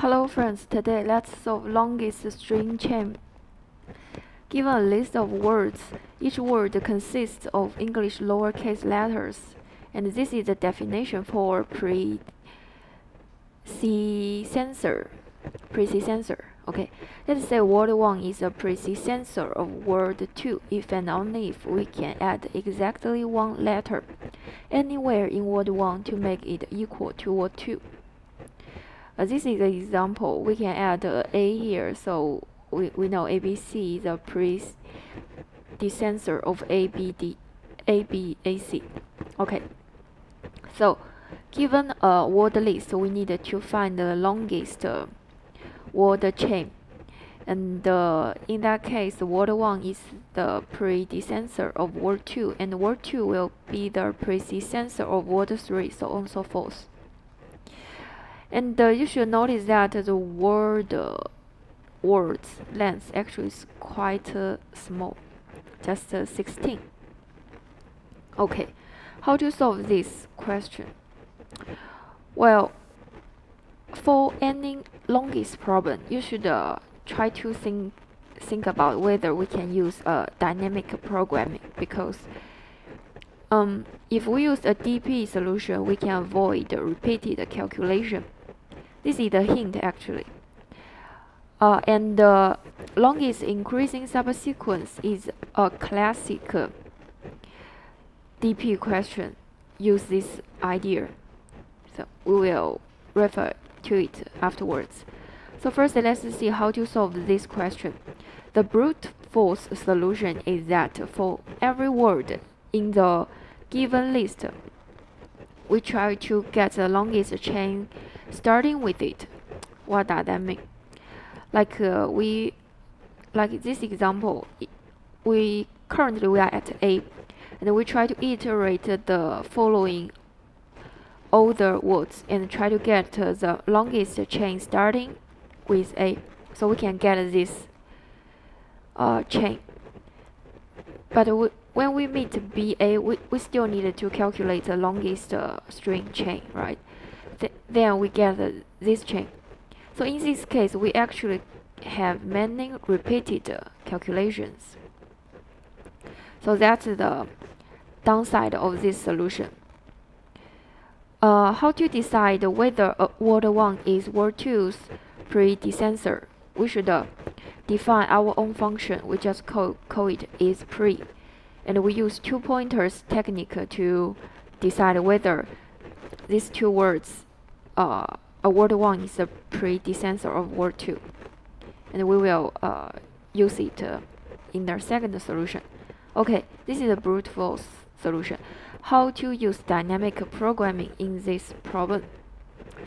Hello friends, today let's solve longest string chain. Given a list of words, each word consists of English lowercase letters, and this is the definition for precessor. Okay, let's say word 1 is a precessor of word 2 if and only if we can add exactly one letter anywhere in word 1 to make it equal to word 2. This is an example. We can add A here, so we know ABC is a predecessor of ABAC. Okay, so given a word list, we need to find the longest word chain, and in that case word 1 is the predecessor of word 2, and word 2 will be the predecessor of word 3, so on and so forth. And you should notice that the word's length actually is quite small, just 16. Okay, how to solve this question? Well, for any longest problem, you should try to think about whether we can use dynamic programming, because if we use a DP solution, we can avoid repeated calculation. This is a hint actually. And the longest increasing subsequence is a classic DP question. Use this idea. So we will refer to it afterwards. So first, let's see how to solve this question. The brute force solution is that for every word in the given list, we try to get the longest chain starting with it. What does that mean? Like like this example, we are at A, and we try to iterate the following other words and try to get the longest chain starting with A, so we can get this chain. But when we meet BA, we still need to calculate the longest string chain, right? Then we get this chain. So in this case, we actually have many repeated calculations. So that's the downside of this solution. How to decide whether word 1 is word 2's predecessor? We should define our own function. We just call it isPre, and we use two pointers technique to decide whether these two words, word 1 is a predecessor of word 2, and we will use it in the second solution. Okay, this is a brute force solution. How to use dynamic programming in this problem?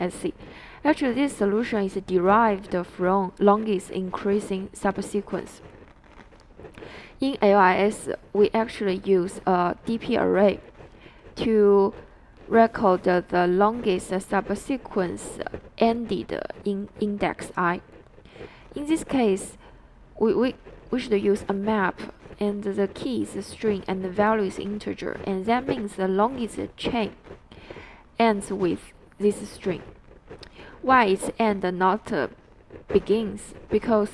Let's see. Actually, this solution is derived from longest increasing subsequence. In LIS, we actually use a DP array to record the longest subsequence ended in index I. In this case, we should use a map, and the key is a string and the value is integer, and that means the longest chain ends with this string. Why it's end and not begins? Because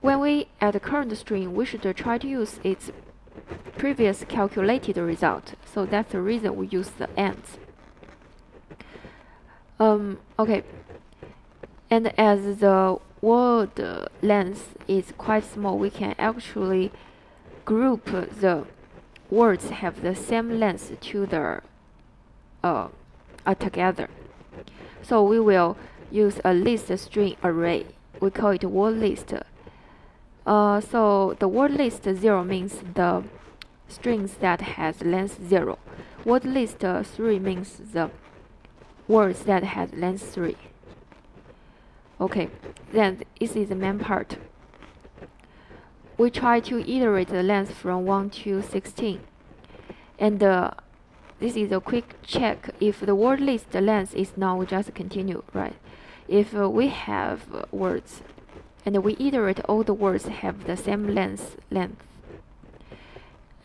when we add the current string, we should try to use its previous calculated result. So that's the reason we use the ends. Okay. And as the word length is quite small, we can actually group the words have the same length to the together. So we will use a list string array. We call it word list. So the word list 0 means the strings that has length 0. Word list 3 means the words that has length 3. Okay, then this is the main part. We try to iterate the length from 1 to 16. And this is a quick check. If the word list length is null, we just continue, right? If we have words, and we iterate all the words have the same length.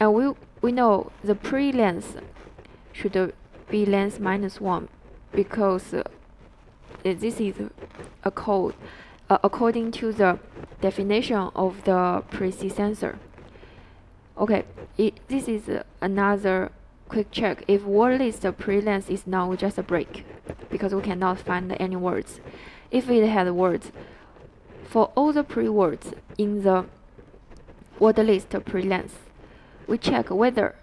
And we know the pre-length should be length minus 1, because this is a code according to the definition of the PRECISE sensor. Okay, this is another quick check. If word list pre-length is now just a break, because we cannot find any words. If it had words, for all the pre-words in the word list pre-length, we check whether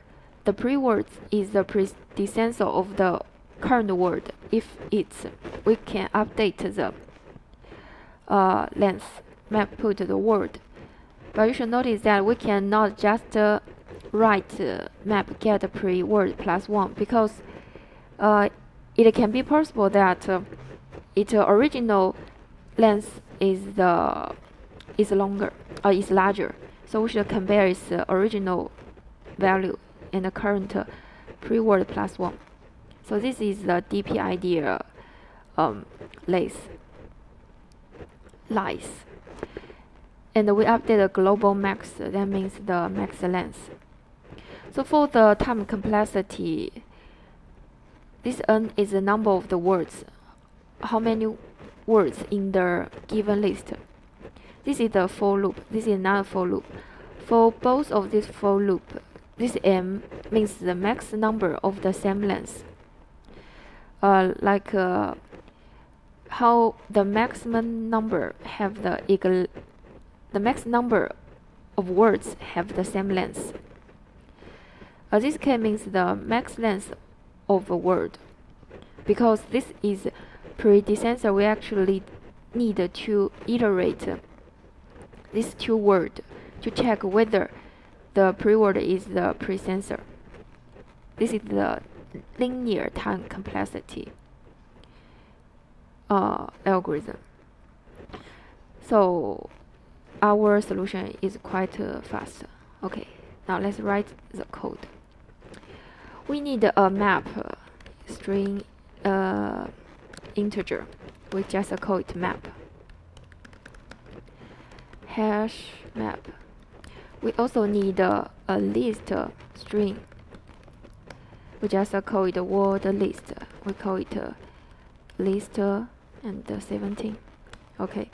the pre-words is the predecessor of the current word. If it's, we can update the length, map put the word. But you should notice that we cannot just write map get pre-word plus 1, because it can be possible that its original length is longer or is larger. So we should compare its original value and the current pre-word plus 1. So this is the DP idea lies. And we update the global max, that means the max length. So for the time complexity, this n is the number of the words, how many words in the given list. This is the for loop, this is not a for loop. For both of these for loop, this m means the max number of the same length. Like how the maximum number have the max number of words have the same length. This case means the max length of a word, because this is predecessor. We actually need to iterate these two words to check whether the pre-word is the predecessor. This is the linear time complexity algorithm. So our solution is quite fast. Okay, now let's write the code. We need a map string integer. We just call it map. Hash map. We also need a list string. We just call it word list. We call it list and 17. Okay.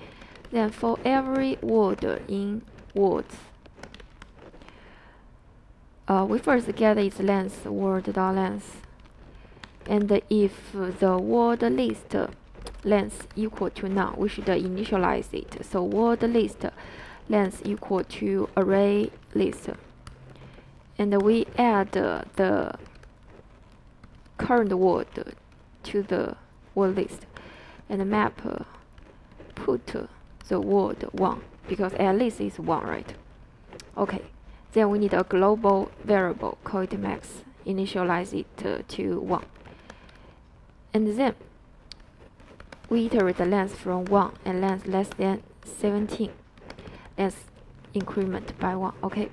Then for every word in words, we first get its length, word.length, and if the word list length equal to none, we should initialize it. So word list length equal to array list, and we add the current word to the word list, and map put the word 1, because at least is 1, right? Okay, then we need a global variable, call it max, initialize it to 1, and then we iterate the length from 1 and length less than 17, let's increment by 1. Okay,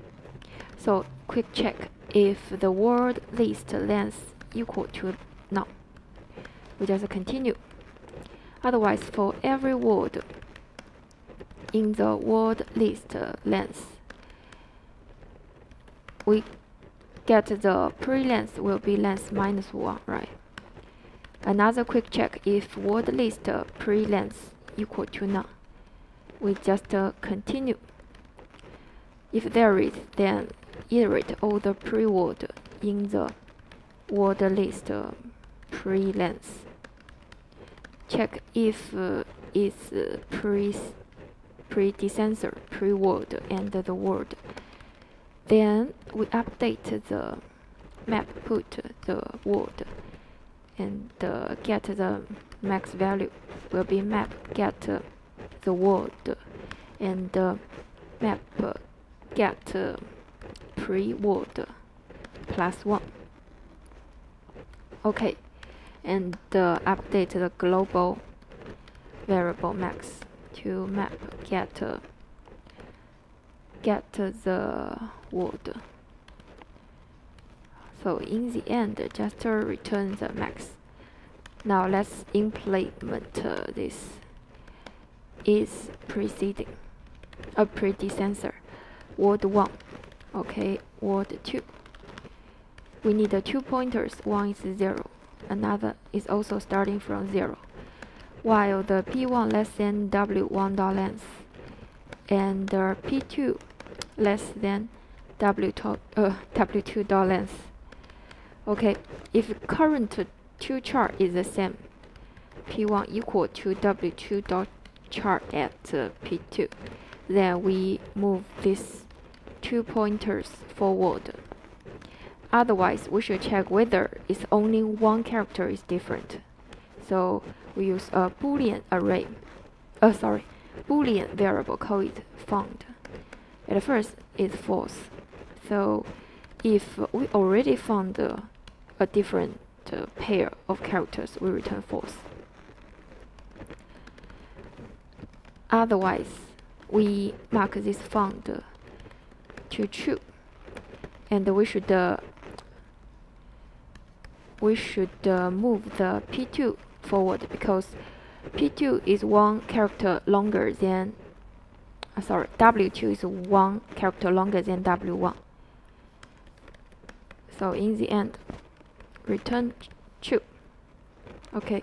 so quick check, if the word list length equal to none, we just continue. Otherwise, for every word in the word list length, we get the pre-length will be length minus 1, right? Another quick check, if word list pre-length equal to none, we just continue. If there is, then iterate all the pre-word in the word list pre-length. Check if it's predecessor, pre-word, and the word. Then we update the map, put the word, and get the max value will be map get the word, and map get pre-word plus 1. Okay, and update the global variable max to map get the word. So in the end, just return the max. Now let's implement this is preceding a predecessor word 1. Okay, word 2. We need 2 pointers. One is 0, another is also starting from 0. while the P1 less than W1 dot length and the P2 less than W2 dot length. Okay, if current to chart is the same, P1 equal to W2 dot chart at P2, then we move these two pointers forward. Otherwise, we should check whether it's only one character is different. So we use a Boolean array, Boolean variable called found. At first, it's false. So if we already found a different pair of characters, we return false. Otherwise, we mark this found to true, and we should move the P2 forward because P2 is one character longer than W2 is one character longer than W1. So in the end, return true. Okay.